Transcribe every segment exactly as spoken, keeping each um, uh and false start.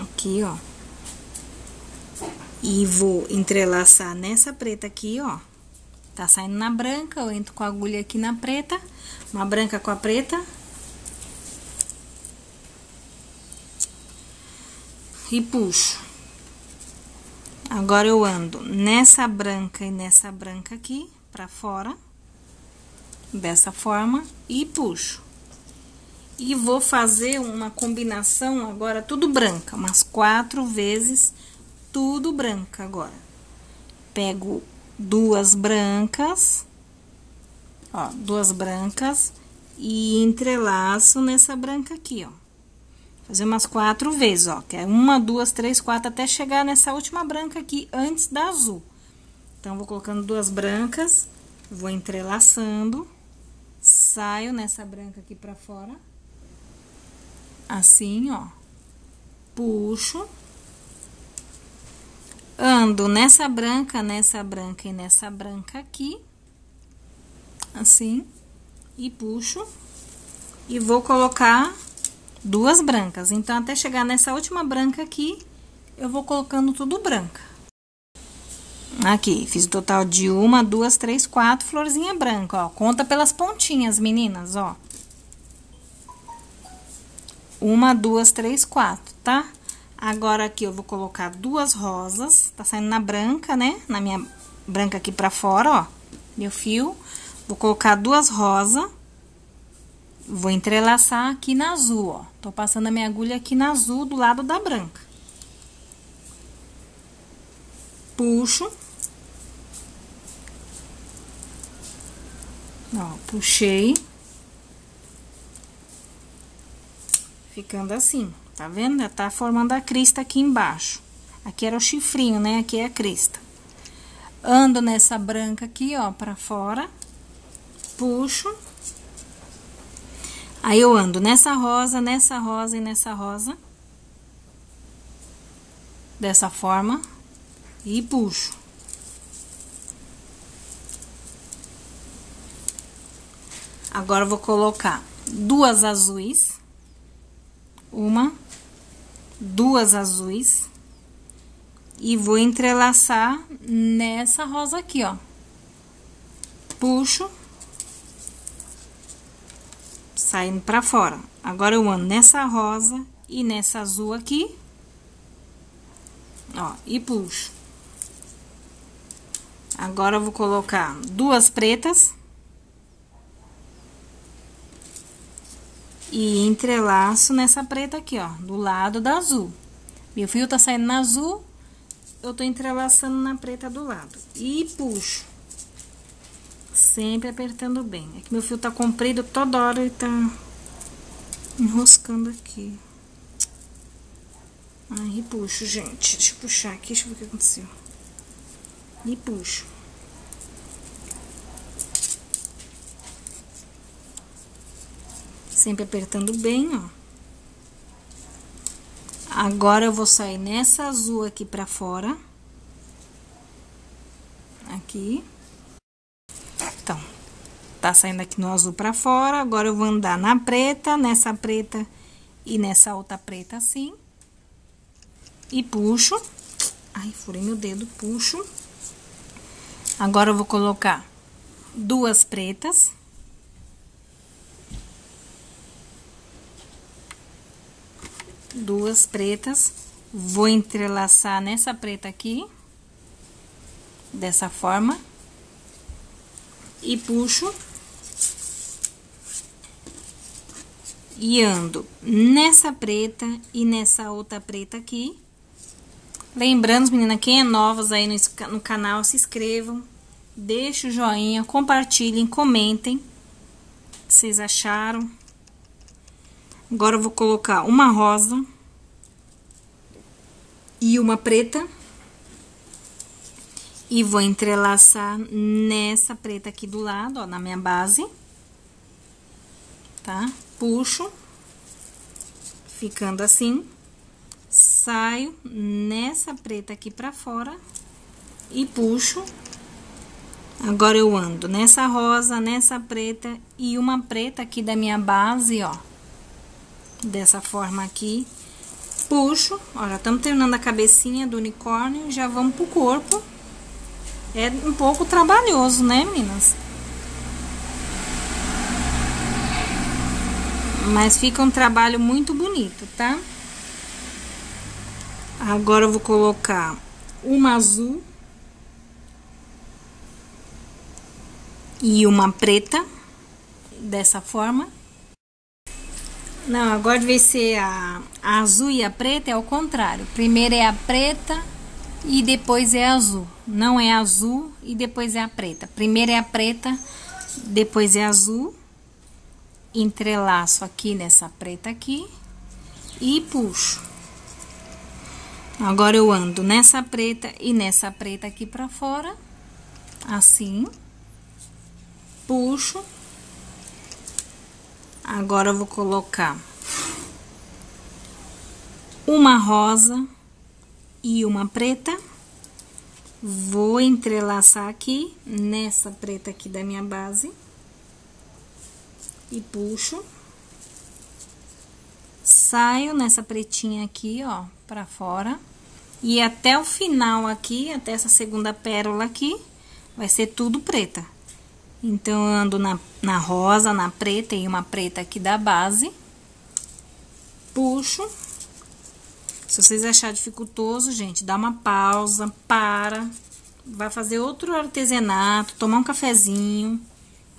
aqui, ó. E vou entrelaçar nessa preta aqui, ó. Tá saindo na branca, eu entro com a agulha aqui na preta, uma branca com a preta. E puxo. Agora eu ando nessa branca e nessa branca aqui, pra fora. Dessa forma, e puxo. E vou fazer uma combinação agora tudo branca, umas quatro vezes tudo branca agora. Pego duas brancas, ó, duas brancas e entrelaço nessa branca aqui, ó. Fazer umas quatro vezes, ó, que é uma, duas, três, quatro, até chegar nessa última branca aqui, antes da azul. Então, vou colocando duas brancas, vou entrelaçando, saio nessa branca aqui pra fora, assim, ó, puxo. Ando nessa branca, nessa branca e nessa branca aqui, assim, e puxo. E vou colocar duas brancas. Então, até chegar nessa última branca aqui, eu vou colocando tudo branca. Aqui, fiz o total de uma, duas, três, quatro florzinha branca, ó. Conta pelas pontinhas, meninas, ó. Uma, duas, três, quatro, tá? Agora, aqui eu vou colocar duas rosas, tá saindo na branca, né? Na minha branca aqui pra fora, ó, meu fio. Vou colocar duas rosas, vou entrelaçar aqui na azul, ó. Tô passando a minha agulha aqui na azul do lado da branca. Puxo. Ó, puxei. Ficando assim. Tá vendo? Já tá formando a crista aqui embaixo. Aqui era o chifrinho, né? Aqui é a crista. Ando nessa branca aqui, ó, pra fora. Puxo. Aí, eu ando nessa rosa, nessa rosa e nessa rosa. Dessa forma. E puxo. Agora, eu vou colocar duas azuis. Uma, duas azuis, e vou entrelaçar nessa rosa aqui, ó. Puxo, saindo pra fora. Agora, eu ando nessa rosa e nessa azul aqui, ó, e puxo. Agora, eu vou colocar duas pretas e entrelaço nessa preta aqui, ó, do lado da azul. Meu fio tá saindo na azul, eu tô entrelaçando na preta do lado. E puxo. Sempre apertando bem. É que meu fio tá comprido, toda hora ele tá enroscando aqui. Aí, puxo, gente. Deixa eu puxar aqui, deixa eu ver o que aconteceu. E puxo. Sempre apertando bem, ó. Agora, eu vou sair nessa azul aqui pra fora. Aqui. Então, tá saindo aqui no azul pra fora. Agora, eu vou andar na preta, nessa preta e nessa outra preta assim. E puxo. Ai, furei meu dedo, puxo. Agora, eu vou colocar duas pretas. Duas pretas, vou entrelaçar nessa preta aqui, dessa forma, e puxo, e ando nessa preta e nessa outra preta aqui. Lembrando, menina, quem é novas aí no, no canal, se inscrevam, deixem o joinha, compartilhem, comentem, o que vocês acharam. Agora, eu vou colocar uma rosa e uma preta. E vou entrelaçar nessa preta aqui do lado, ó, na minha base. Tá? Puxo. Ficando assim. Saio nessa preta aqui pra fora. E puxo. Agora, eu ando nessa rosa, nessa preta e uma preta aqui da minha base, ó. Dessa forma aqui, Puxo, ó, já estamos terminando a cabecinha do unicórnio, já vamos pro corpo. É um pouco trabalhoso, né, meninas? Mas fica um trabalho muito bonito, tá? Agora eu vou colocar uma azul e uma preta, dessa forma. Não, agora vai ser a, a azul e a preta, é ao contrário. Primeiro é a preta e depois é a azul. Não é azul e depois é a preta. Primeiro é a preta, depois é a azul. Entrelaço aqui nessa preta aqui e puxo. Agora eu ando nessa preta e nessa preta aqui pra fora, assim. Puxo. Agora eu vou colocar uma rosa e uma preta. Vou entrelaçar aqui nessa preta aqui da minha base. E puxo, saio nessa pretinha aqui, ó, pra fora. E até o final aqui, até essa segunda pérola aqui, vai ser tudo preta. Então, eu ando na, na rosa, na preta e uma preta aqui da base. Puxo. Se vocês acharem dificultoso, gente, dá uma pausa, para. Vai fazer outro artesanato, tomar um cafezinho.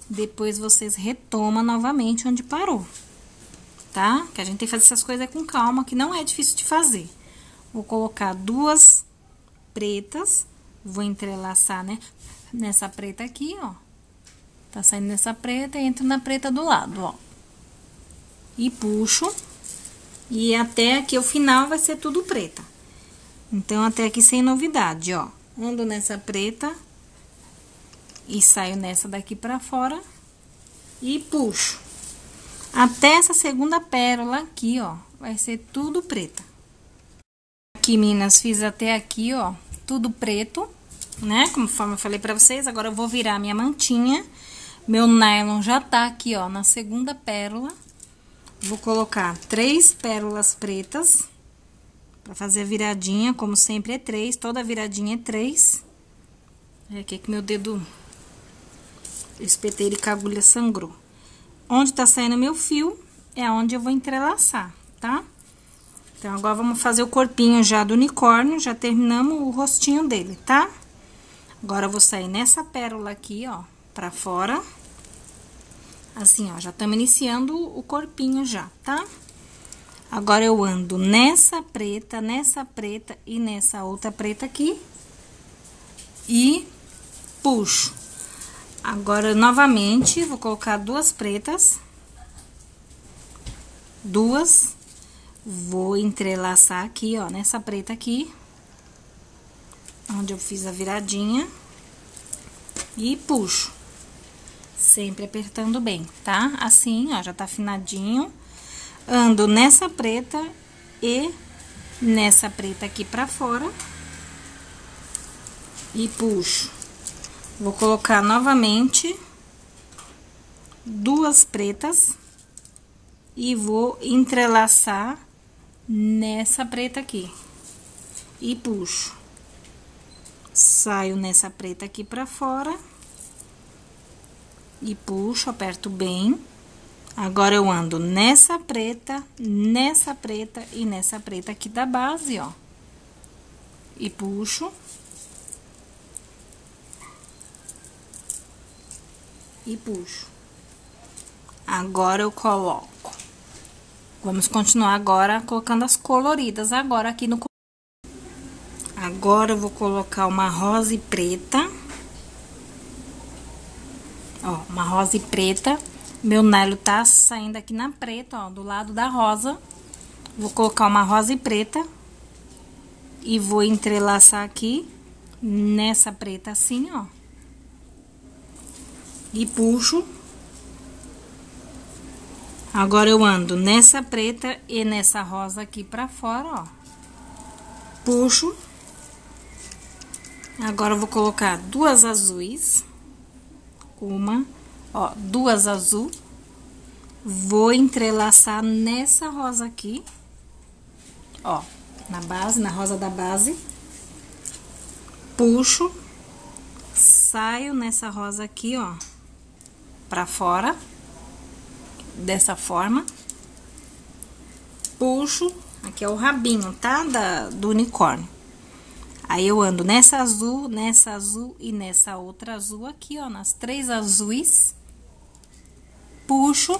Depois vocês retomam novamente onde parou, tá? Que a gente tem que fazer essas coisas com calma, que não é difícil de fazer. Vou colocar duas pretas, vou entrelaçar, né? Nessa preta aqui, ó. Tá saindo nessa preta e entro na preta do lado, ó. E puxo. E até aqui o final vai ser tudo preta. Então, até aqui sem novidade, ó. Ando nessa preta. E saio nessa daqui pra fora e puxo. Até essa segunda pérola aqui, ó, vai ser tudo preta. Aqui, meninas, fiz até aqui, ó, tudo preto, né? Conforme eu falei pra vocês, agora eu vou virar minha mantinha. Meu nylon já tá aqui, ó, na segunda pérola. Vou colocar três pérolas pretas pra fazer a viradinha, como sempre é três, toda viradinha é três. É aqui que meu dedo... Eu espetei ele com a agulha, sangrou. Onde tá saindo meu fio, é onde eu vou entrelaçar, tá? Então, agora vamos fazer o corpinho já do unicórnio, já terminamos o rostinho dele, tá? Agora, eu vou sair nessa pérola aqui, ó, pra fora. Assim, ó, já estamos iniciando o corpinho já, tá? Agora, eu ando nessa preta, nessa preta e nessa outra preta aqui. E puxo. Agora, novamente, vou colocar duas pretas, duas, vou entrelaçar aqui, ó, nessa preta aqui, onde eu fiz a viradinha, e puxo, sempre apertando bem, tá? Assim, ó, já tá afinadinho, ando nessa preta e nessa preta aqui pra fora, e puxo. Vou colocar novamente duas pretas e vou entrelaçar nessa preta aqui e puxo. Saio nessa preta aqui pra fora e puxo, aperto bem. Agora, eu ando nessa preta, nessa preta e nessa preta aqui da base, ó, e puxo. E puxo. Agora, eu coloco. Vamos continuar agora colocando as coloridas agora aqui no... Agora, eu vou colocar uma rosa e preta. Ó, uma rosa e preta. Meu nylon tá saindo aqui na preta, ó, do lado da rosa. Vou colocar uma rosa e preta. E vou entrelaçar aqui nessa preta assim, ó. E puxo. Agora, eu ando nessa preta e nessa rosa aqui pra fora, ó. Puxo. Agora, eu vou colocar duas azuis. Uma, ó, duas azul. Vou entrelaçar nessa rosa aqui. ó, na base, na rosa da base, puxo, saio nessa rosa aqui, ó, pra fora, dessa forma, puxo, aqui é o rabinho, tá? Da, do unicórnio. Aí, eu ando nessa azul, nessa azul e nessa outra azul aqui, ó, nas três azuis, puxo.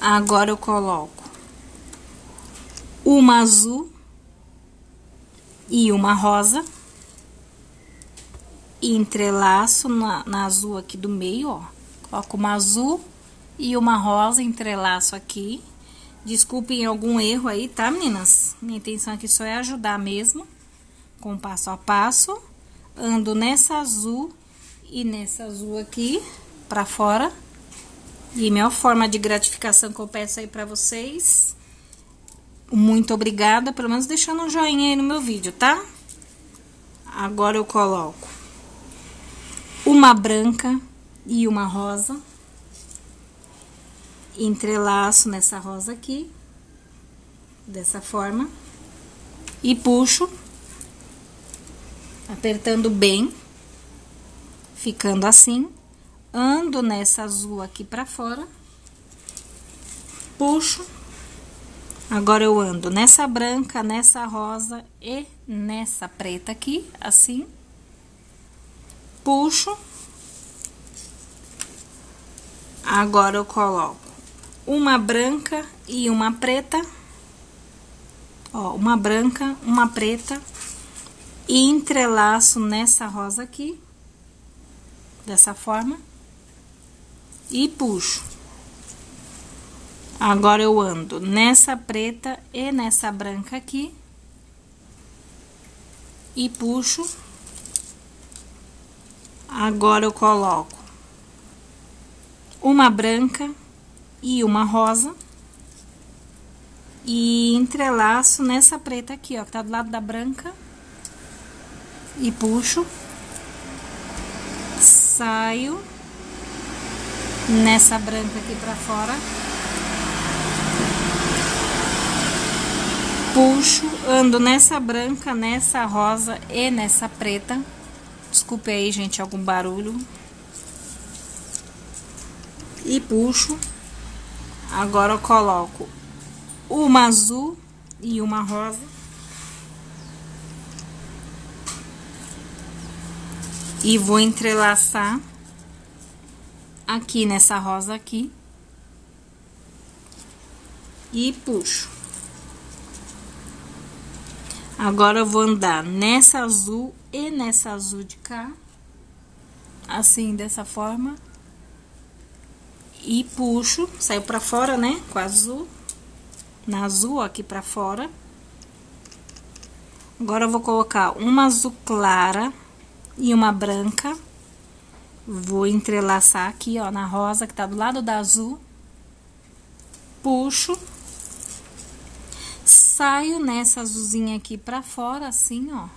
Agora, eu coloco uma azul e uma rosa, e entrelaço na, na azul aqui do meio, ó, coloco uma azul e uma rosa, entrelaço aqui. Desculpem algum erro aí, tá, meninas? Minha intenção aqui só é ajudar mesmo, com passo a passo. Ando nessa azul e nessa azul aqui, pra fora. E minha forma de gratificação que eu peço aí pra vocês. Muito obrigada, pelo menos deixando um joinha aí no meu vídeo, tá? Agora eu coloco uma branca e uma rosa. Entrelaço nessa rosa aqui, dessa forma, e puxo, apertando bem, ficando assim, ando nessa azul aqui pra fora, puxo, agora eu ando nessa branca, nessa rosa e nessa preta aqui, assim, puxo, agora eu coloco uma branca e uma preta, ó, uma branca, uma preta, e entrelaço nessa rosa aqui, dessa forma, e puxo. Agora, eu ando nessa preta e nessa branca aqui, e puxo. Agora, eu coloco uma branca e uma rosa, e entrelaço nessa preta aqui, ó, que tá do lado da branca, e puxo, saio nessa branca aqui pra fora, puxo, ando nessa branca, nessa rosa e nessa preta, desculpe aí, gente, algum barulho, e puxo. Agora, eu coloco uma azul e uma rosa. E vou entrelaçar aqui nessa rosa aqui. E puxo. Agora, eu vou andar nessa azul e nessa azul de cá. Assim, dessa forma. E puxo, saiu pra fora, né, com a azul, na azul, ó, aqui pra fora. Agora, eu vou colocar uma azul clara e uma branca. Vou entrelaçar aqui, ó, na rosa que tá do lado da azul. Puxo. Saio nessa azulzinha aqui pra fora, assim, ó.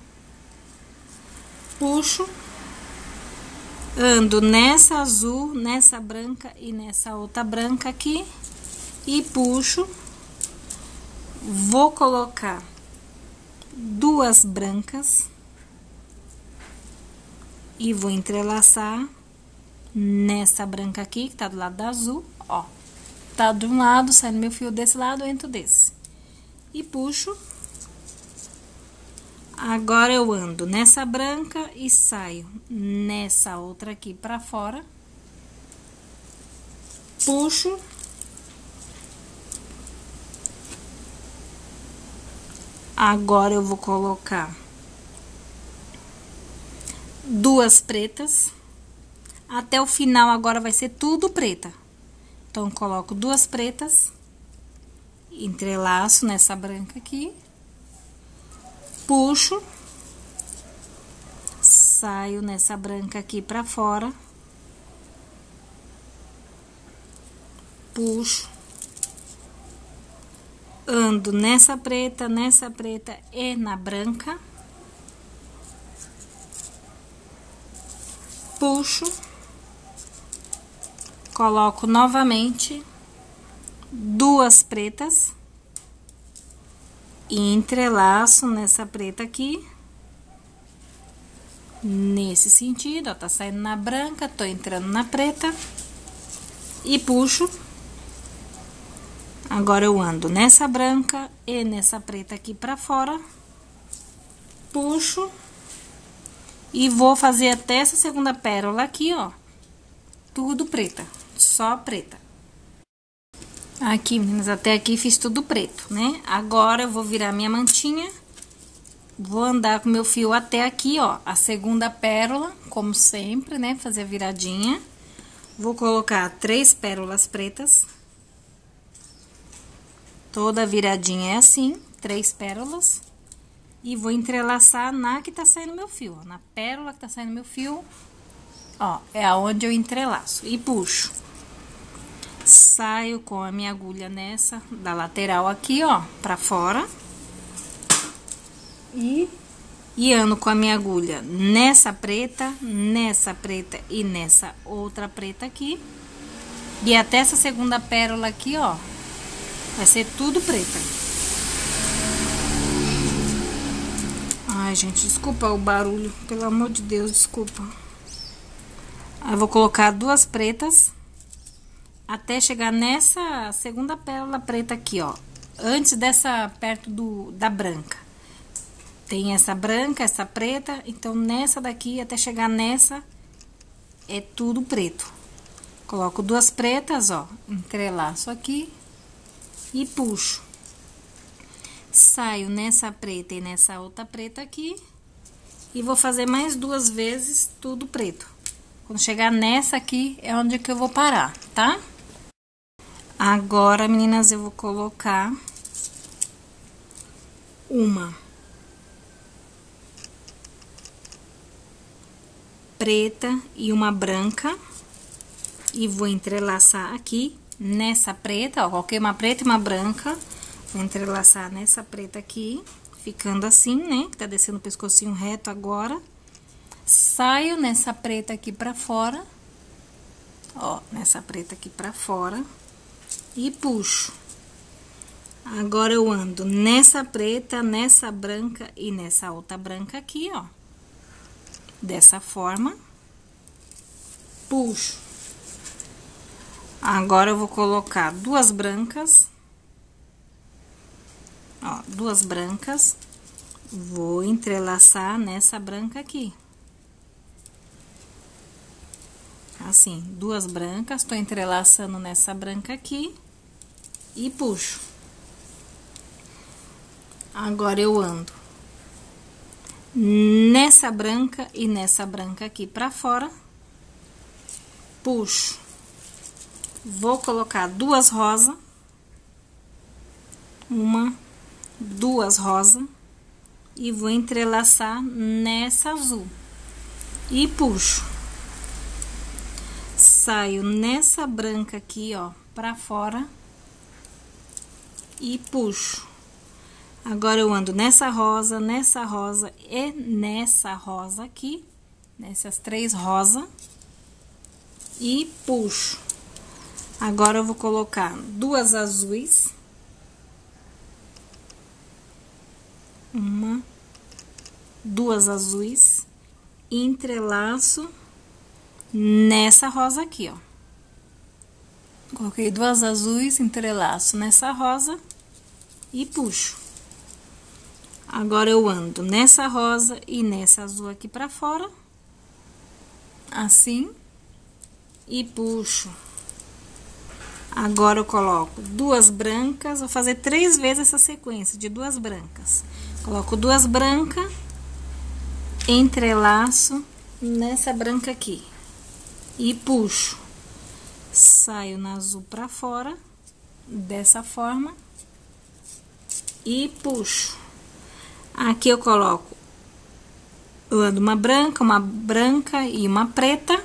Puxo. Ando nessa azul, nessa branca e nessa outra branca aqui, e puxo. Vou colocar duas brancas e vou entrelaçar nessa branca aqui, que tá do lado da azul, ó. Tá de um lado, sai no meu fio desse lado, eu entro desse. E puxo. Agora, eu ando nessa branca e saio nessa outra aqui pra fora. Puxo. Agora, eu vou colocar duas pretas. Até o final, agora, vai ser tudo preta. Então, coloco duas pretas. Entrelaço nessa branca aqui. Puxo, saio nessa branca aqui pra fora, puxo, ando nessa preta, nessa preta e na branca, puxo, coloco novamente duas pretas e entrelaço nessa preta aqui, nesse sentido, ó, tá saindo na branca, tô entrando na preta e puxo. Agora eu ando nessa branca e nessa preta aqui pra fora, puxo e vou fazer até essa segunda pérola aqui, ó, tudo preta, só preta. Aqui, meninas, até aqui fiz tudo preto, né? Agora eu vou virar minha mantinha, vou andar com meu fio até aqui, ó, a segunda pérola, como sempre, né? Fazer a viradinha. Vou colocar três pérolas pretas. Toda viradinha é assim, três pérolas. E vou entrelaçar na que tá saindo meu fio, ó, na pérola que tá saindo meu fio, ó, é aonde eu entrelaço e puxo. Saio com a minha agulha nessa, da lateral aqui, ó, pra fora. E, e ando com a minha agulha nessa preta, nessa preta e nessa outra preta aqui. E até essa segunda pérola aqui, ó. Vai ser tudo preta. Ai, gente, desculpa o barulho. Pelo amor de Deus, desculpa. Aí, eu vou colocar duas pretas. Até chegar nessa segunda pérola preta aqui, ó. Antes dessa, perto do, da branca. Tem essa branca, essa preta. Então, nessa daqui, até chegar nessa, é tudo preto. Coloco duas pretas, ó. Entrelaço aqui. E puxo. Saio nessa preta e nessa outra preta aqui. E vou fazer mais duas vezes tudo preto. Quando chegar nessa aqui, é onde que eu vou parar, tá? Agora, meninas, eu vou colocar uma preta e uma branca. E vou entrelaçar aqui. Nessa preta, ó, coloquei uma preta e uma branca, vou entrelaçar nessa preta aqui, ficando assim, né, que tá descendo o pescocinho reto agora. Saio nessa preta aqui pra fora, ó, nessa preta aqui pra fora, e puxo. Agora eu ando nessa preta, nessa branca e nessa outra branca aqui, ó, dessa forma, puxo. Agora, eu vou colocar duas brancas, ó, duas brancas, vou entrelaçar nessa branca aqui. Assim, duas brancas, tô entrelaçando nessa branca aqui e puxo. Agora, eu ando nessa branca e nessa branca aqui pra fora, puxo. Vou colocar duas rosas, uma, duas rosas, e vou entrelaçar nessa azul, e puxo. Saio nessa branca aqui, ó, pra fora, e puxo. Agora, eu ando nessa rosa, nessa rosa e nessa rosa aqui, nessas três rosas, e puxo. Agora, eu vou colocar duas azuis. Uma, duas azuis. Entrelaço nessa rosa aqui, ó. Coloquei duas azuis, entrelaço nessa rosa e puxo. Agora, eu ando nessa rosa e nessa azul aqui pra fora. Assim. E puxo. Agora, eu coloco duas brancas, vou fazer três vezes essa sequência de duas brancas. Coloco duas brancas, entrelaço nessa branca aqui e puxo. Saio na azul pra fora, dessa forma, e puxo. Aqui eu coloco, eu ando uma branca, uma branca e uma preta.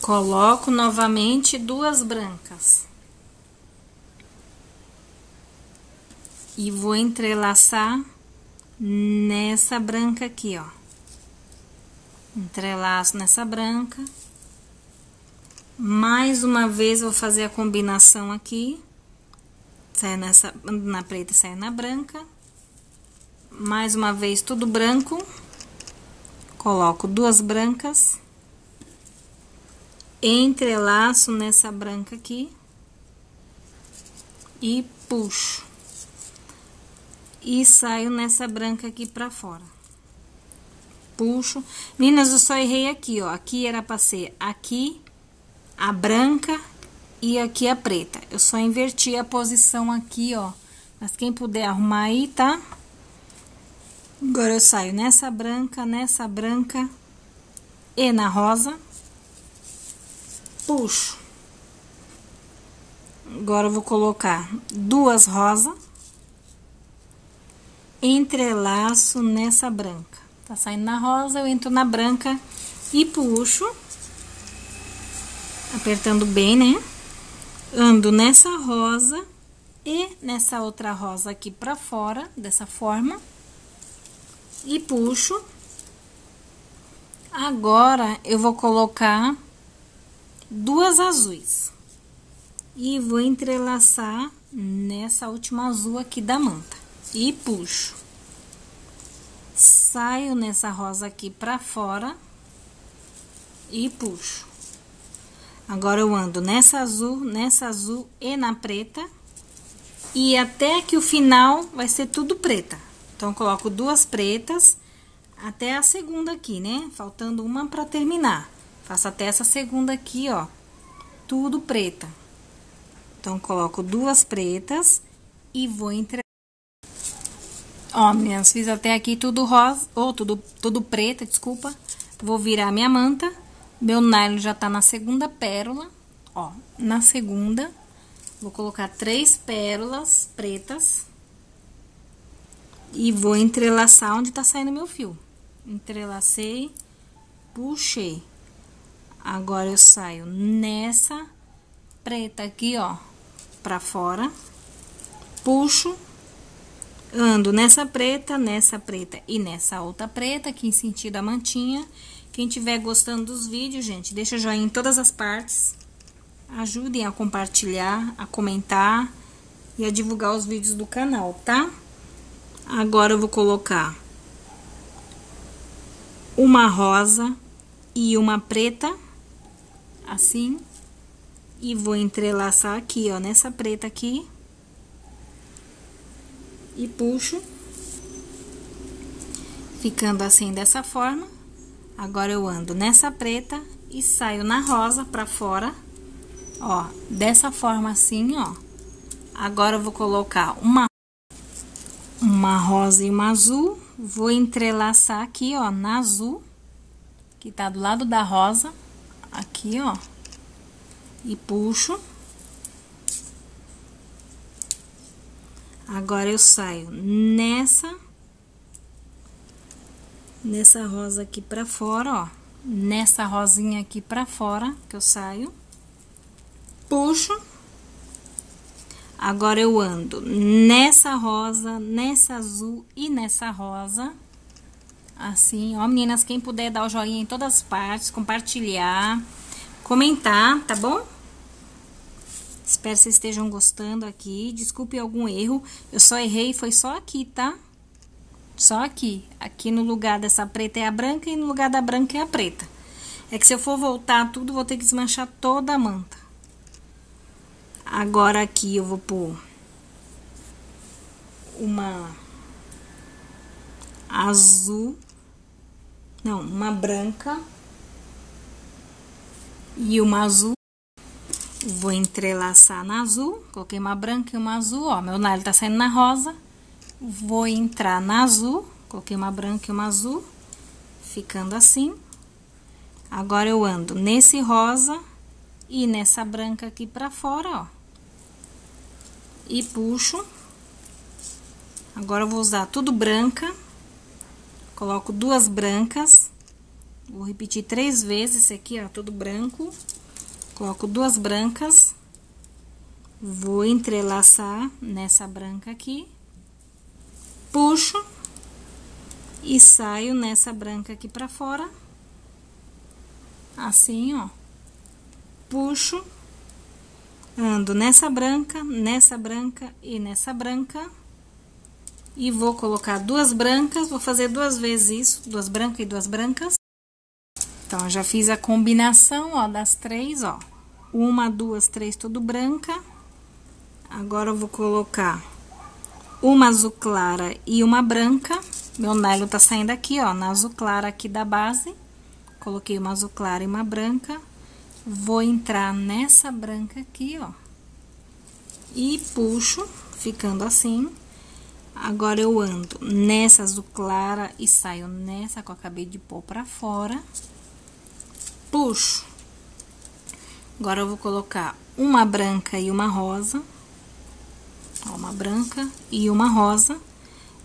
Coloco novamente duas brancas. E vou entrelaçar nessa branca aqui, ó. Entrelaço nessa branca. Mais uma vez, vou fazer a combinação aqui. Sai nessa, na preta e sai na branca. mais uma vez tudo branco, coloco duas brancas, entrelaço nessa branca aqui e puxo, e saio nessa branca aqui pra fora, puxo. Meninas, eu só errei aqui, ó, aqui era pra ser aqui a branca e aqui a preta, eu só inverti a posição aqui, ó, mas quem puder arrumar aí, tá? Agora eu saio nessa branca, nessa branca e na rosa, puxo. Agora eu vou colocar duas rosas, entrelaço nessa branca. Tá saindo na rosa, eu entro na branca e puxo, apertando bem, né? Ando nessa rosa e nessa outra rosa aqui pra fora, dessa forma. E puxo. Agora, eu vou colocar duas azuis. E vou entrelaçar nessa última azul aqui da manta. E puxo. Saio nessa rosa aqui pra fora. E puxo. Agora, eu ando nessa azul, nessa azul e na preta. E até que o final vai ser tudo preta. Então, coloco duas pretas até a segunda aqui, né? Faltando uma pra terminar. Faço até essa segunda aqui, ó. Tudo preta. Então, coloco duas pretas e vou entregar. Ó, meninas, fiz até aqui tudo rosa, ou tudo, tudo preta, desculpa. Vou virar minha manta. Meu nylon já tá na segunda pérola, ó. Na segunda, vou colocar três pérolas pretas. E vou entrelaçar onde tá saindo meu fio. Entrelacei, puxei. Agora, eu saio nessa preta aqui, ó, pra fora. Puxo, ando nessa preta, nessa preta e nessa outra preta, aqui em sentido a mantinha. Quem tiver gostando dos vídeos, gente, deixa joinha em todas as partes. Ajudem a compartilhar, a comentar e a divulgar os vídeos do canal, tá? Agora, eu vou colocar uma rosa e uma preta, assim, e vou entrelaçar aqui, ó, nessa preta aqui, e puxo, ficando assim dessa forma. Agora, eu ando nessa preta e saio na rosa pra fora, ó, dessa forma assim, ó. Agora, eu vou colocar uma Uma rosa e uma azul, vou entrelaçar aqui, ó, na azul, que tá do lado da rosa, aqui, ó, e puxo. Agora, eu saio nessa, nessa rosa aqui pra fora, ó, nessa rosinha aqui pra fora, que eu saio, puxo. Agora, eu ando nessa rosa, nessa azul e nessa rosa, assim, ó, meninas, quem puder dar o joinha em todas as partes, compartilhar, comentar, tá bom? Espero que vocês estejam gostando aqui, desculpe algum erro, eu só errei, foi só aqui, tá? Só aqui, aqui no lugar dessa preta é a branca e no lugar da branca é a preta. É que se eu for voltar tudo, vou ter que desmanchar toda a manta. Agora, aqui eu vou pôr uma azul, não, uma branca e uma azul. Vou entrelaçar na azul, coloquei uma branca e uma azul, ó, meu nylon tá saindo na rosa. Vou entrar na azul, coloquei uma branca e uma azul, ficando assim. Agora, eu ando nesse rosa e nessa branca aqui pra fora, ó. E puxo. Agora, eu vou usar tudo branca. Coloco duas brancas. Vou repetir três vezes esse aqui, ó, tudo branco. Coloco duas brancas. Vou entrelaçar nessa branca aqui. Puxo. E saio nessa branca aqui pra fora. Assim, ó. Puxo. Ando nessa branca, nessa branca e nessa branca. E vou colocar duas brancas, vou fazer duas vezes isso, duas brancas e duas brancas. Então, já fiz a combinação, ó, das três, ó. Uma, duas, três, tudo branca. Agora, eu vou colocar uma azul clara e uma branca. Meu nylon tá saindo aqui, ó, na azul clara aqui da base. Coloquei uma azul clara e uma branca. Vou entrar nessa branca aqui, ó. E puxo, ficando assim. Agora, eu ando nessa azul clara e saio nessa que eu acabei de pôr pra fora. Puxo. Agora, eu vou colocar uma branca e uma rosa. Ó, uma branca e uma rosa.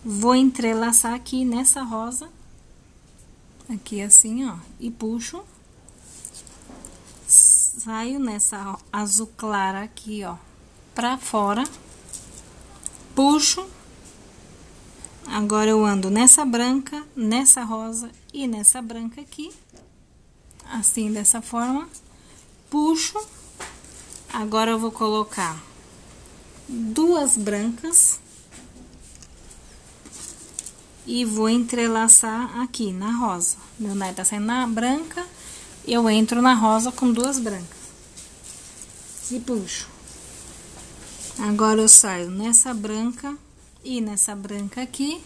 Vou entrelaçar aqui nessa rosa. Aqui assim, ó. E puxo. Saio nessa azul clara aqui, ó. Pra fora. Puxo. Agora, eu ando nessa branca, nessa rosa e nessa branca aqui. Assim, dessa forma. Puxo. Agora, eu vou colocar duas brancas. E vou entrelaçar aqui na rosa. Meu nylon tá saindo na branca. Eu entro na rosa com duas brancas. E puxo. Agora, eu saio nessa branca e nessa branca aqui.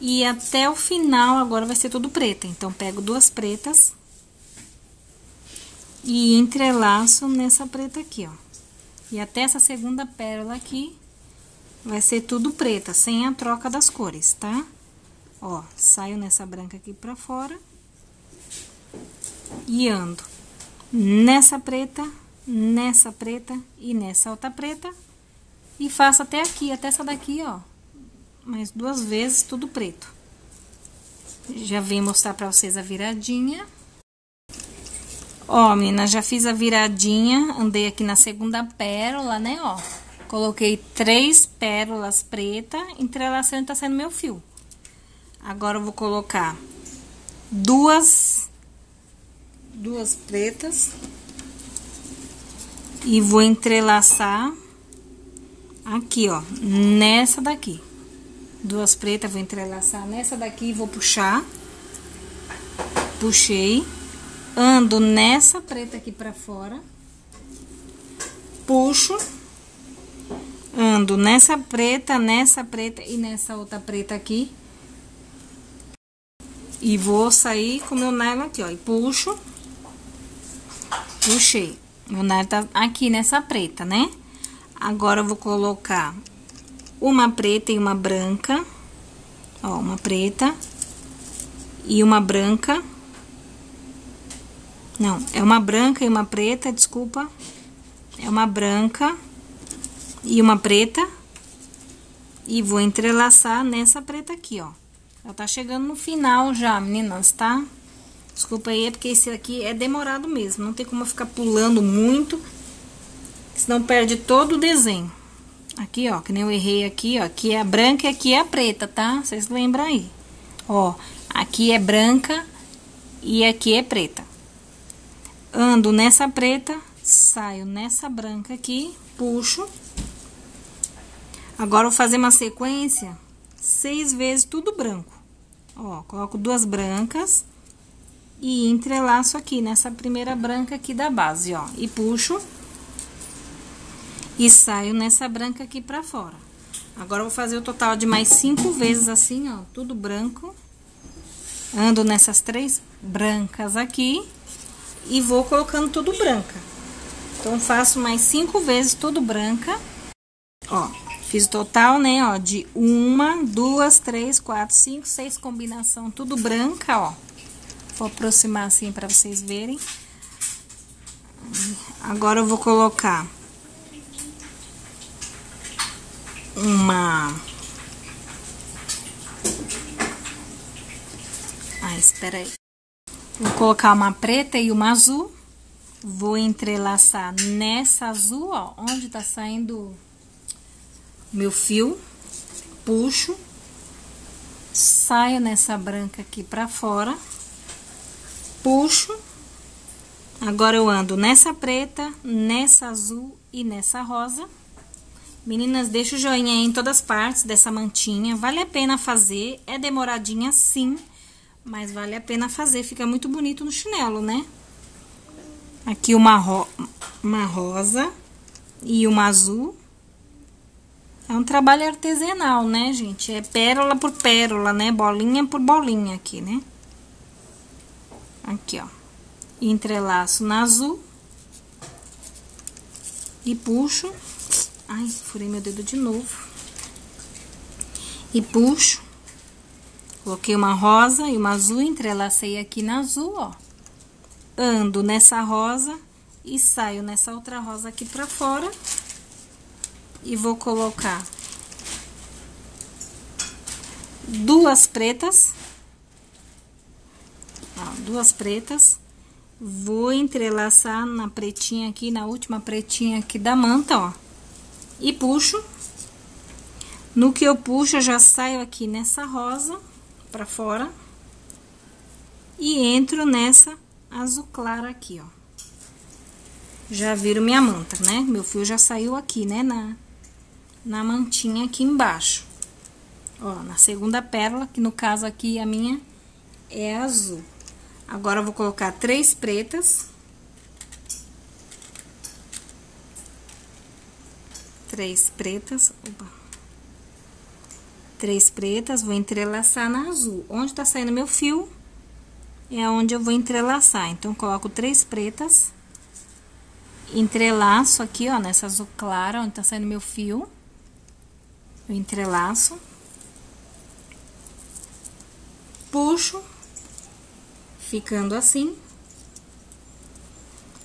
E até o final, agora vai ser tudo preta. Então, pego duas pretas. E entrelaço nessa preta aqui, ó. E até essa segunda pérola aqui, vai ser tudo preta, sem a troca das cores, tá? Ó, saio nessa branca aqui pra fora. E ando nessa preta, nessa preta e nessa outra preta. E faço até aqui, até essa daqui, ó. Mais duas vezes, tudo preto. Já vim mostrar pra vocês a viradinha. Ó, meninas, já fiz a viradinha, andei aqui na segunda pérola, né, ó. Coloquei três pérolas preta, entrelaçando, tá saindo meu fio. Agora, eu vou colocar duas, duas pretas. E vou entrelaçar aqui, ó, nessa daqui. Duas pretas, vou entrelaçar nessa daqui e vou puxar. Puxei. Ando nessa preta aqui pra fora, puxo, ando nessa preta, nessa preta e nessa outra preta aqui. E vou sair com meu nylon aqui, ó, e puxo, puxei. Meu nylon tá aqui nessa preta, né? Agora, eu vou colocar uma preta e uma branca, ó, uma preta e uma branca. Não, é uma branca e uma preta, desculpa. É uma branca e uma preta. E vou entrelaçar nessa preta aqui, ó. Ela tá chegando no final já, meninas, tá? Desculpa aí, é porque esse aqui é demorado mesmo. Não tem como eu ficar pulando muito, senão perde todo o desenho. Aqui, ó, que nem eu errei aqui, ó. Aqui é a branca e aqui é a preta, tá? Vocês lembram aí. Ó, aqui é branca e aqui é preta. Ando nessa preta, saio nessa branca aqui, puxo. Agora, eu vou fazer uma sequência seis vezes tudo branco. Ó, coloco duas brancas e entrelaço aqui nessa primeira branca aqui da base, ó. E puxo. E saio nessa branca aqui pra fora. Agora, eu vou fazer o total de mais cinco vezes assim, ó, tudo branco. Ando nessas três brancas aqui. E vou colocando tudo branca. Então, faço mais cinco vezes tudo branca. Ó, fiz o total, né, ó, de uma, duas, três, quatro, cinco, seis combinação, tudo branca, ó. Vou aproximar assim pra vocês verem. Agora, eu vou colocar uma... Ah, espera aí. Vou colocar uma preta e uma azul. Vou entrelaçar nessa azul, ó, onde tá saindo meu fio. Puxo. Saio nessa branca aqui pra fora. Puxo. Agora, eu ando nessa preta, nessa azul e nessa rosa. Meninas, deixa o joinha aí em todas as partes dessa mantinha. Vale a pena fazer, é demoradinha sim, mas vale a pena fazer. Fica muito bonito no chinelo, né? Aqui uma, ro... uma rosa e uma azul. É um trabalho artesanal, né, gente? É pérola por pérola, né? Bolinha por bolinha aqui, né? Aqui, ó. Entrelaço na azul. E puxo. Ai, furei meu dedo de novo. E puxo. Coloquei uma rosa e uma azul, entrelacei aqui na azul, ó. Ando nessa rosa e saio nessa outra rosa aqui pra fora. E vou colocar duas pretas. Ó, duas pretas. Vou entrelaçar na pretinha aqui, na última pretinha aqui da manta, ó. E puxo. No que eu puxo, eu já saio aqui nessa rosa pra fora. E entro nessa azul clara aqui, ó. Já viro minha manta, né? Meu fio já saiu aqui, né? Na, na mantinha aqui embaixo. Ó, na segunda pérola, que no caso aqui a minha é azul. Agora, eu vou colocar três pretas. Três pretas. Opa. Três pretas, vou entrelaçar na azul. Onde tá saindo meu fio, é onde eu vou entrelaçar. Então, coloco três pretas. Entrelaço aqui, ó, nessa azul clara, onde tá saindo meu fio. Eu entrelaço. Puxo. Ficando assim.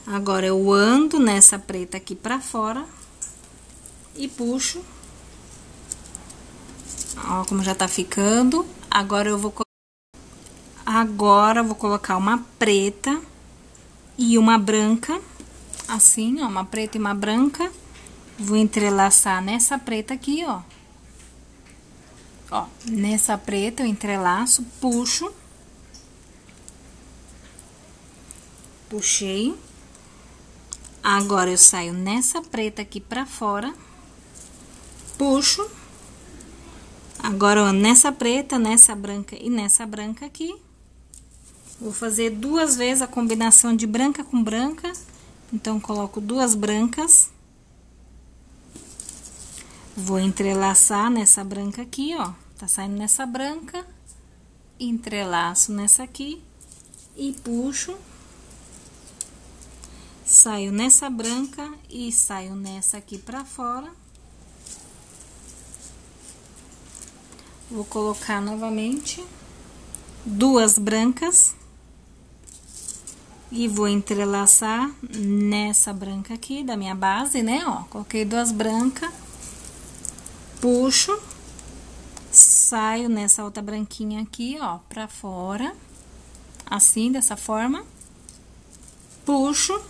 Agora, eu ando nessa preta aqui pra fora e puxo. Ó, como já tá ficando. Agora, eu vou, Agora, eu vou colocar uma preta e uma branca. Assim, ó, uma preta e uma branca. Vou entrelaçar nessa preta aqui, ó. Ó, nessa preta eu entrelaço, puxo. Puxei. Agora, eu saio nessa preta aqui pra fora. Puxo. Agora, ó, nessa preta, nessa branca e nessa branca aqui. Vou fazer duas vezes a combinação de branca com branca. Então, coloco duas brancas. Vou entrelaçar nessa branca aqui, ó. Tá saindo nessa branca. Entrelaço nessa aqui. E puxo. Saio nessa branca e saio nessa aqui pra fora. Vou colocar novamente duas brancas. E vou entrelaçar nessa branca aqui da minha base, né? Ó, coloquei duas brancas. Puxo. Saio nessa outra branquinha aqui, ó, pra fora. Assim, dessa forma. Puxo.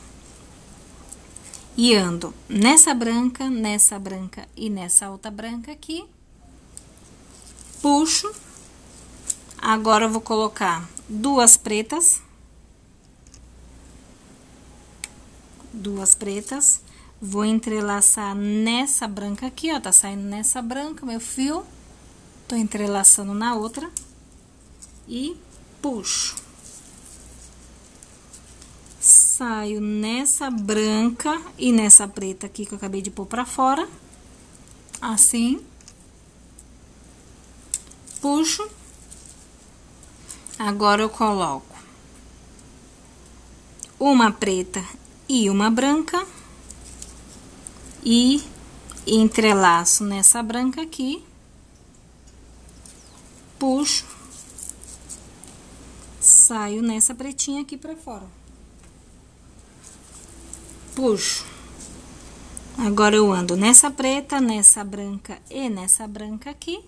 E ando nessa branca, nessa branca e nessa outra branca aqui. Puxo. Agora, eu vou colocar duas pretas. Duas pretas. Vou entrelaçar nessa branca aqui, ó. Tá saindo nessa branca meu fio. Tô entrelaçando na outra. E puxo. Saio nessa branca e nessa preta aqui que eu acabei de pôr pra fora. Assim. Puxo. Agora, eu coloco uma preta e uma branca. E entrelaço nessa branca aqui. Puxo. Saio nessa pretinha aqui pra fora. Puxo. Agora, eu ando nessa preta, nessa branca e nessa branca aqui.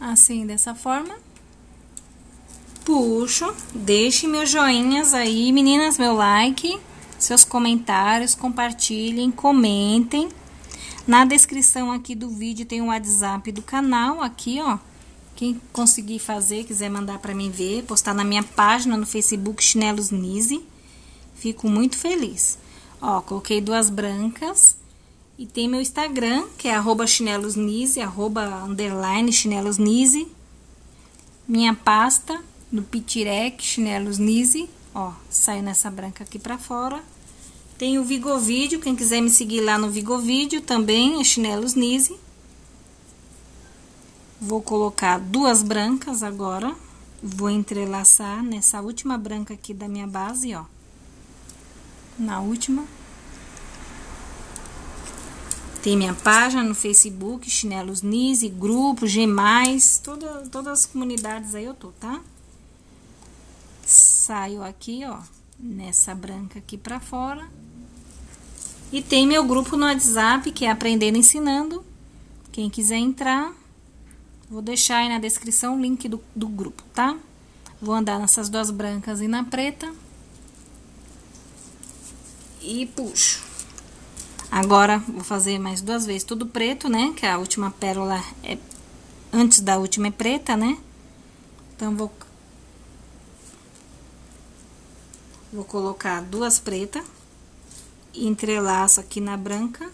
Assim, dessa forma. Puxo. Deixe meus joinhas aí, meninas, meu like, seus comentários, compartilhem, comentem. Na descrição aqui do vídeo tem o WhatsApp do canal, aqui, ó. Quem conseguir fazer, quiser mandar pra mim ver, postar na minha página no Facebook, Chinelos Nise. Fico muito feliz. Ó, coloquei duas brancas E tem meu Instagram, que é arroba chinelosnise, arroba underline chinelosnise. Minha pasta do Pitirec, chinelosnise, ó, saiu nessa branca aqui pra fora. Tem o Vigovídeo, quem quiser me seguir lá no Vigovídeo também, é chinelosnise. Vou colocar duas brancas agora, vou entrelaçar nessa última branca aqui da minha base, ó. Na última. Tem minha página no Facebook, Chinelos Nise, grupo, G mais, toda, todas as comunidades aí eu tô, tá? Saio aqui, ó, nessa branca aqui pra fora. E tem meu grupo no WhatsApp, que é Aprendendo Ensinando. Quem quiser entrar, vou deixar aí na descrição o link do, do grupo, tá? Vou andar nessas duas brancas e na preta. E puxo. Agora, vou fazer mais duas vezes tudo preto, né? Que a última pérola é... Antes da última é preta, né? Então, vou... Vou colocar duas pretas. E entrelaço aqui na branca.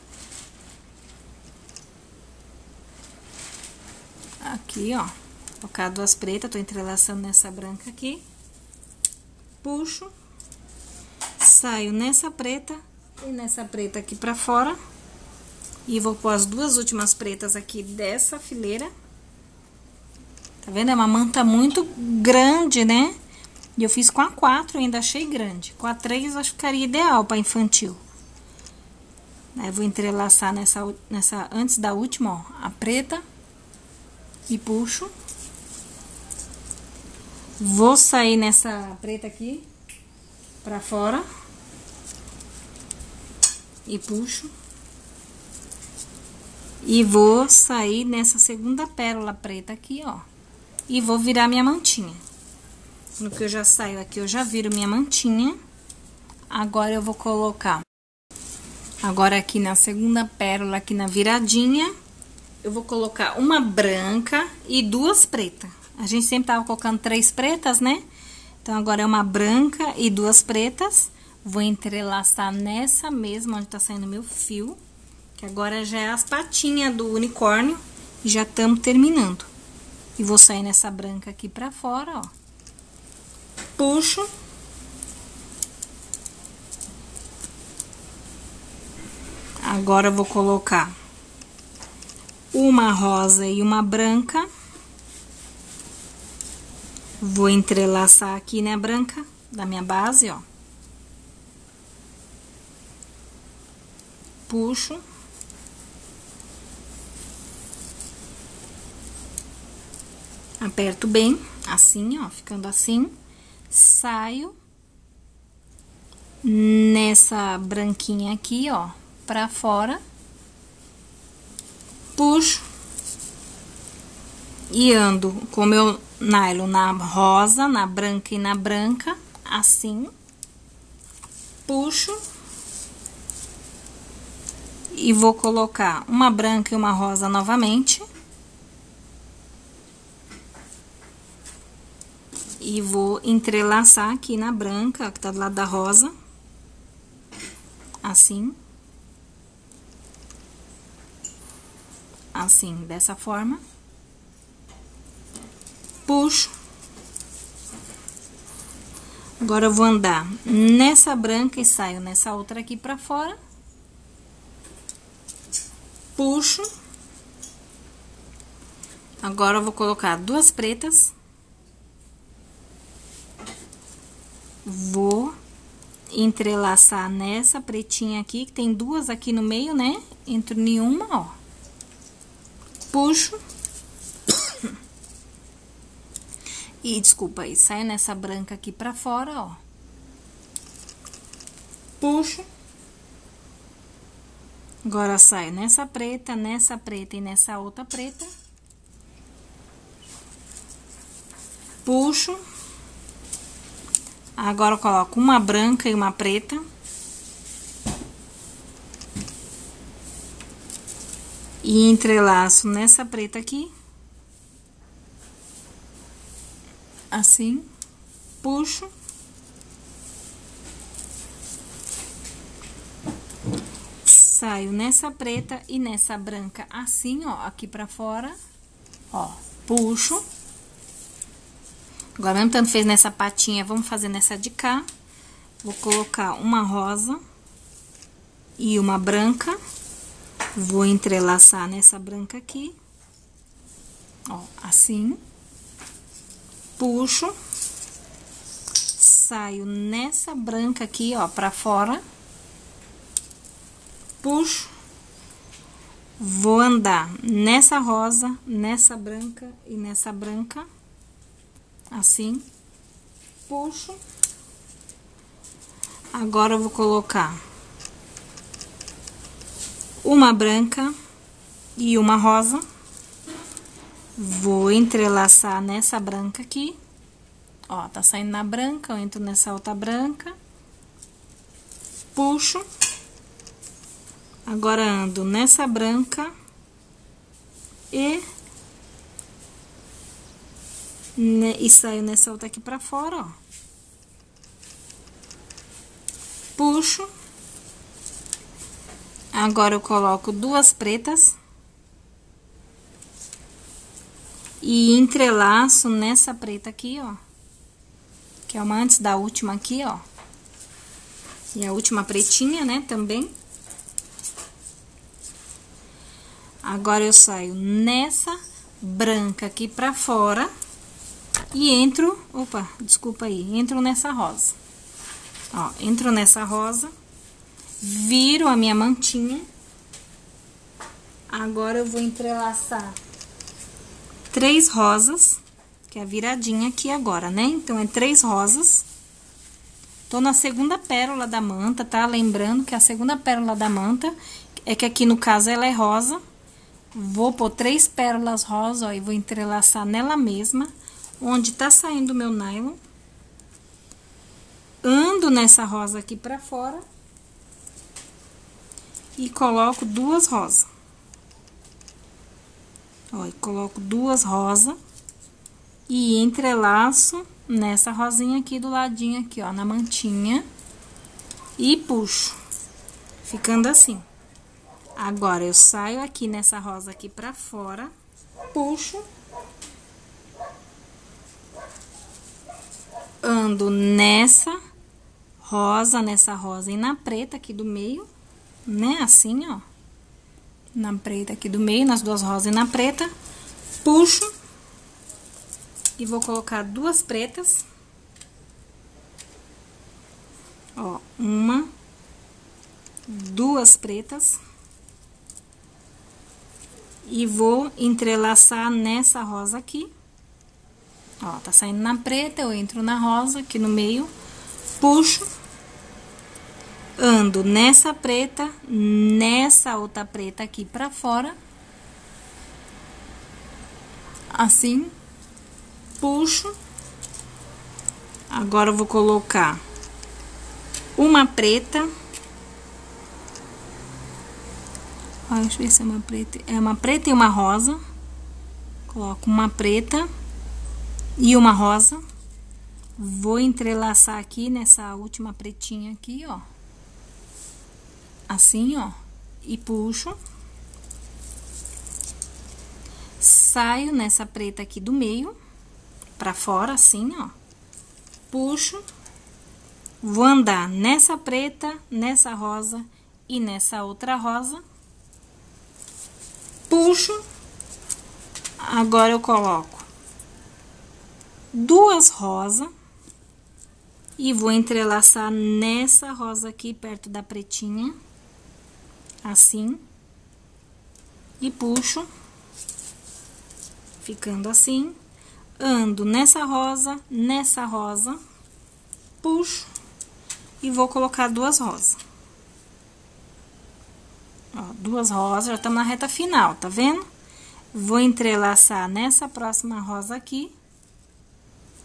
Aqui, ó. Vou colocar duas pretas. Tô entrelaçando nessa branca aqui. Puxo. Saio nessa preta. E nessa preta aqui pra fora. E vou pôr as duas últimas pretas aqui dessa fileira. Tá vendo? É uma manta muito grande, né? E eu fiz com a quatro, ainda achei grande. Com a três, eu acho que ficaria ideal pra infantil. Aí, vou entrelaçar nessa, nessa... Antes da última, ó, a preta. E puxo. Vou sair nessa preta aqui. Pra fora. E puxo. E vou sair nessa segunda pérola preta aqui, ó. E vou virar minha mantinha. No que eu já saio aqui, eu já viro minha mantinha. Agora, eu vou colocar... Agora, aqui na segunda pérola, aqui na viradinha, eu vou colocar uma branca e duas pretas. A gente sempre tava colocando três pretas, né? Então, agora é uma branca e duas pretas. Vou entrelaçar nessa mesma onde tá saindo meu fio, que agora já é as patinhas do unicórnio, e já estamos terminando. E vou sair nessa branca aqui pra fora, ó. Puxo. Agora eu vou colocar uma rosa e uma branca. Vou entrelaçar aqui, né, branca da minha base, ó. Puxo. Aperto bem, assim, ó, ficando assim. Saio nessa branquinha aqui, ó, pra fora. Puxo. E ando com o meu nylon na rosa, na branca e na branca, assim. Puxo. E vou colocar uma branca e uma rosa novamente. E vou entrelaçar aqui na branca, que tá do lado da rosa. Assim. Assim, dessa forma. Puxo. Agora, eu vou andar nessa branca e saio nessa outra aqui pra fora. Puxo. Agora, eu vou colocar duas pretas. Vou entrelaçar nessa pretinha aqui, que tem duas aqui no meio, né? Entro nenhuma, ó. Puxo. E, desculpa aí, saio nessa branca aqui pra fora, ó. Puxo. Agora, saio nessa preta, nessa preta e nessa outra preta. Puxo. Agora, eu coloco uma branca e uma preta. E entrelaço nessa preta aqui. Assim. Puxo. saio nessa preta e nessa branca assim, ó, aqui pra fora, ó, puxo. Agora, mesmo tanto fez nessa patinha, vamos fazer nessa de cá. Vou colocar uma rosa e uma branca. Vou entrelaçar nessa branca aqui, ó, assim. Puxo. Saio nessa branca aqui, ó, pra fora. Puxo. Vou andar nessa rosa, nessa branca e nessa branca. Assim, puxo. Agora, eu vou colocar uma branca e uma rosa. Vou entrelaçar nessa branca aqui. Ó, tá saindo na branca, eu entro nessa outra branca. Puxo. Agora, ando nessa branca e... E saio nessa outra aqui pra fora, ó. Puxo. Agora, eu coloco duas pretas. E entrelaço nessa preta aqui, ó. Que é uma antes da última aqui, ó. E a última pretinha, né, também. Agora, eu saio nessa branca aqui pra fora. E entro, opa, desculpa aí, entro nessa rosa. Ó, entro nessa rosa, viro a minha mantinha. Agora, eu vou entrelaçar três rosas, que é a viradinha aqui agora, né? Então, é três rosas. Tô na segunda pérola da manta, tá? Lembrando que a segunda pérola da manta é que aqui, no caso, ela é rosa. Vou pôr três pérolas rosa, ó, e vou entrelaçar nela mesma. Onde tá saindo o meu nylon, ando nessa rosa aqui pra fora e coloco duas rosas. Ó, e coloco duas rosas e entrelaço nessa rosinha aqui do ladinho aqui, ó, na mantinha e puxo, ficando assim. Agora, eu saio aqui nessa rosa aqui pra fora, puxo. Ando nessa rosa, nessa rosa e na preta aqui do meio, né? Assim, ó. Na preta aqui do meio, nas duas rosas e na preta. Puxo. E vou colocar duas pretas. Ó, uma. Duas pretas. E vou entrelaçar nessa rosa aqui. Ó, tá saindo na preta, eu entro na rosa aqui no meio, puxo, ando nessa preta, nessa outra preta aqui pra fora, assim, puxo. Agora, eu vou colocar uma preta. Ó, deixa eu ver se é uma preta. É uma preta e uma rosa. Coloco uma preta. E uma rosa, vou entrelaçar aqui nessa última pretinha aqui, ó, assim, ó, e puxo. Saio nessa preta aqui do meio, pra fora, assim, ó, puxo. Vou andar nessa preta, nessa rosa e nessa outra rosa, puxo. Agora, eu coloco duas rosas e vou entrelaçar nessa rosa aqui perto da pretinha, assim, e puxo, ficando assim. Ando nessa rosa, nessa rosa, puxo e vou colocar duas rosas. Ó, duas rosas, já estamos na reta final, tá vendo? Vou entrelaçar nessa próxima rosa aqui.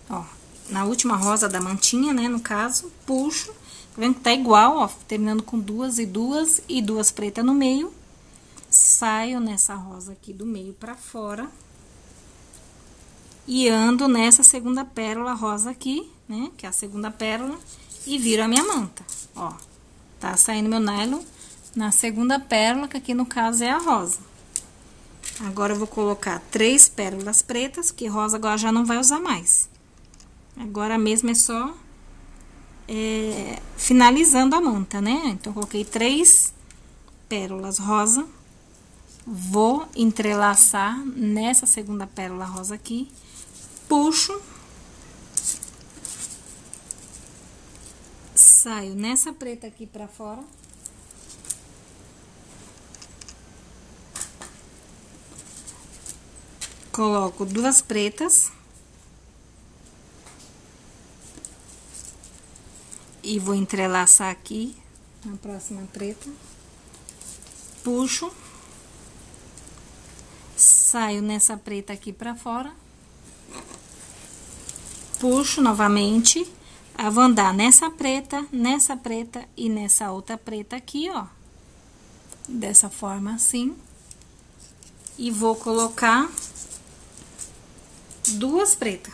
Ó, na última rosa da mantinha, né, no caso, puxo. Tá vendo que tá igual, ó, terminando com duas e duas e duas pretas no meio. Saio nessa rosa aqui do meio pra fora. E ando nessa segunda pérola rosa aqui, né, que é a segunda pérola, e viro a minha manta, ó. Tá saindo meu nylon, na segunda pérola, que aqui no caso é a rosa. Agora eu vou colocar três pérolas pretas, que rosa agora já não vai usar mais. Agora mesmo é só é, finalizando a manta, né? Então, eu coloquei três pérolas rosa. Vou entrelaçar nessa segunda pérola rosa aqui, puxo, saio nessa preta aqui pra fora, coloco duas pretas e vou entrelaçar aqui na próxima preta, puxo, saio nessa preta aqui pra fora, puxo novamente, eu vou andar nessa preta, nessa preta e nessa outra preta aqui, ó, dessa forma assim, e vou colocar duas pretas.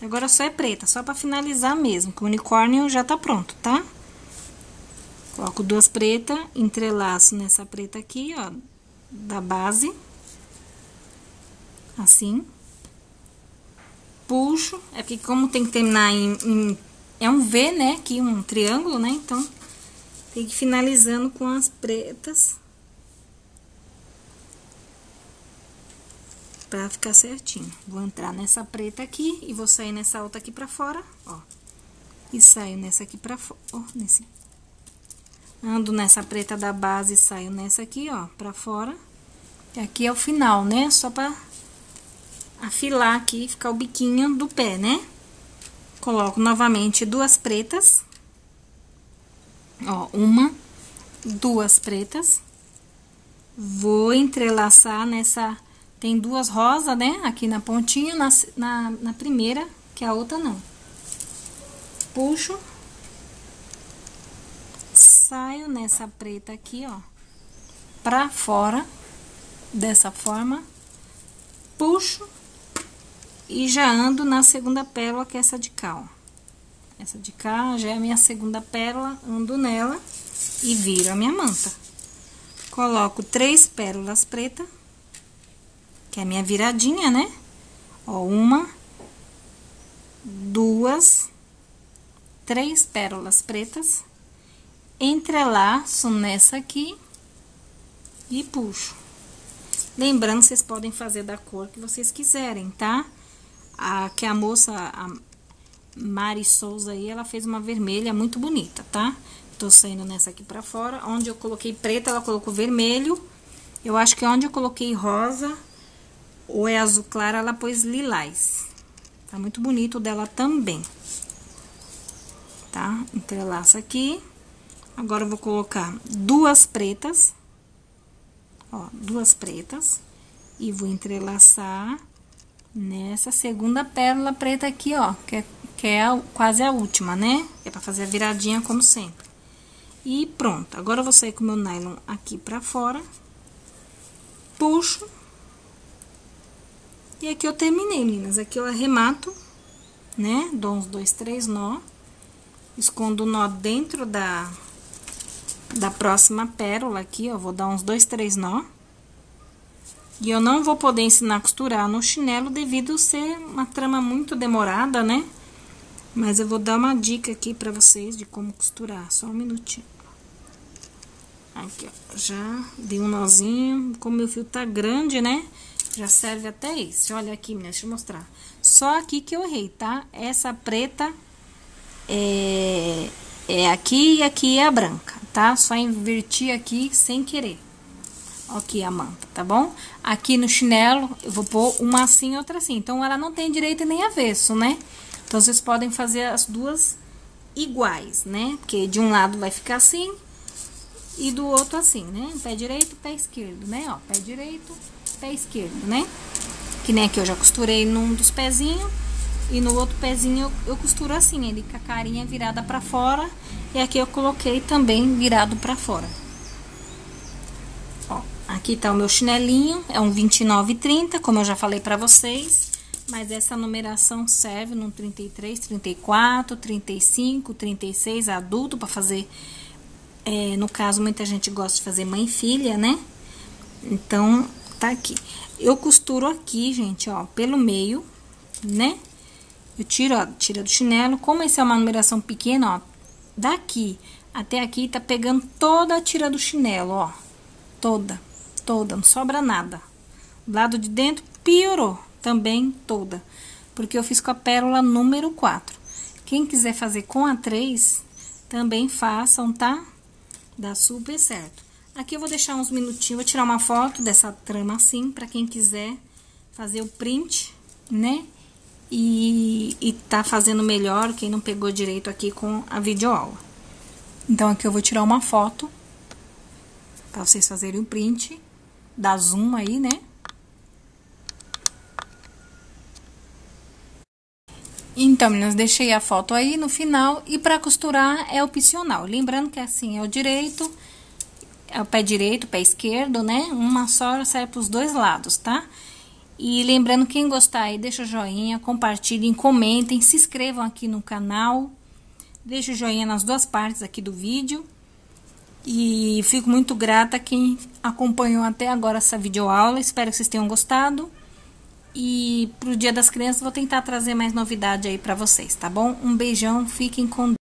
Agora só é preta, só pra finalizar mesmo, que o unicórnio já tá pronto, tá? Coloco duas pretas, entrelaço nessa preta aqui, ó, da base, assim, puxo, é porque como tem que terminar em, em, é um V, né, aqui, um triângulo, né, então, tem que ir finalizando com as pretas, pra ficar certinho. Vou entrar nessa preta aqui e vou sair nessa outra aqui pra fora, ó, e saio nessa aqui pra fora, ó, nesse, ando nessa preta da base e saio nessa aqui, ó, pra fora, e aqui é o final, né, só pra afilar aqui, ficar o biquinho do pé, né? Coloco novamente duas pretas, ó, uma, duas pretas, vou entrelaçar nessa, tem duas rosas, né? Aqui na pontinha, na, na, na primeira, que a outra não. Puxo, saio nessa preta aqui, ó, pra fora, dessa forma, puxo, e já ando na segunda pérola, que é essa de cá, ó. Essa de cá já é a minha segunda pérola, ando nela e viro a minha manta. Coloco três pérolas preta, que é a minha viradinha, né? Ó, uma, duas, três pérolas pretas, entrelaço nessa aqui e puxo. Lembrando, vocês podem fazer da cor que vocês quiserem, tá? A, que a moça, a Mari Souza aí, ela fez uma vermelha muito bonita, tá? Tô saindo nessa aqui pra fora, onde eu coloquei preta, ela colocou vermelho. Eu acho que onde eu coloquei rosa, ou é azul clara, ela pôs lilás. Tá muito bonito o dela também. Tá? Entrelaça aqui. Agora eu vou colocar duas pretas, ó, duas pretas, e vou entrelaçar nessa segunda pérola preta aqui, ó, que é, que é a, quase a última, né? É pra fazer a viradinha, como sempre. E pronto. Agora eu vou sair com o meu nylon aqui pra fora, puxo, e aqui eu terminei, meninas. Aqui eu arremato, né? Dou uns dois, três nó, escondo o nó dentro da, da próxima pérola aqui, ó, vou dar uns dois, três nó. E eu não vou poder ensinar a costurar no chinelo devido a ser uma trama muito demorada, né? Mas eu vou dar uma dica aqui pra vocês de como costurar, só um minutinho. Aqui, ó, já dei um nozinho, como meu fio tá grande, né? Já serve até esse, olha aqui, minha, deixa eu mostrar. Só aqui que eu errei, tá? Essa preta é, é aqui e aqui é a branca, tá? Só inverti aqui sem querer. Aqui a manta, tá bom? Aqui no chinelo, eu vou pôr uma assim e outra assim. Então, ela não tem direito nem avesso, né? Então, vocês podem fazer as duas iguais, né? Porque de um lado vai ficar assim e do outro assim, né? Pé direito, pé esquerdo, né? Ó, pé direito, pé esquerdo, né? Que nem aqui eu já costurei num dos pezinhos e no outro pezinho eu, eu costuro assim, ele com a carinha virada pra fora. E aqui eu coloquei também virado pra fora. Aqui tá o meu chinelinho, é um vinte e nove e trinta, como eu já falei pra vocês, mas essa numeração serve no trinta e três, trinta e quatro, trinta e cinco, trinta e seis adulto, pra fazer é, no caso, muita gente gosta de fazer mãe e filha, né? Então, tá aqui. Eu costuro aqui, gente, ó, pelo meio, né? Eu tiro, ó, tira do chinelo. Como essa é uma numeração pequena, ó, daqui até aqui tá pegando toda a tira do chinelo, ó. Toda, toda, não sobra nada. Do lado de dentro, piorou também toda. Porque eu fiz com a pérola número quatro. Quem quiser fazer com a três, também façam, tá? Dá super certo. Aqui eu vou deixar uns minutinhos, vou tirar uma foto dessa trama assim, pra quem quiser fazer o print, né? E, e tá fazendo melhor, quem não pegou direito aqui com a videoaula. Então, aqui eu vou tirar uma foto, pra vocês fazerem o print, dá zoom aí, né? Então, meninas, deixei a foto aí no final, e pra costurar é opcional. Lembrando que assim, é o direito, é o pé direito, o pé esquerdo, né? Uma só serve pros dois lados, tá? E lembrando, quem gostar aí, deixa o joinha, compartilhem, comentem, se inscrevam aqui no canal. Deixa o joinha nas duas partes aqui do vídeo. E fico muito grata a quem acompanhou até agora essa videoaula. Espero que vocês tenham gostado. E pro Dia das Crianças vou tentar trazer mais novidade aí pra vocês, tá bom? Um beijão, fiquem com Deus.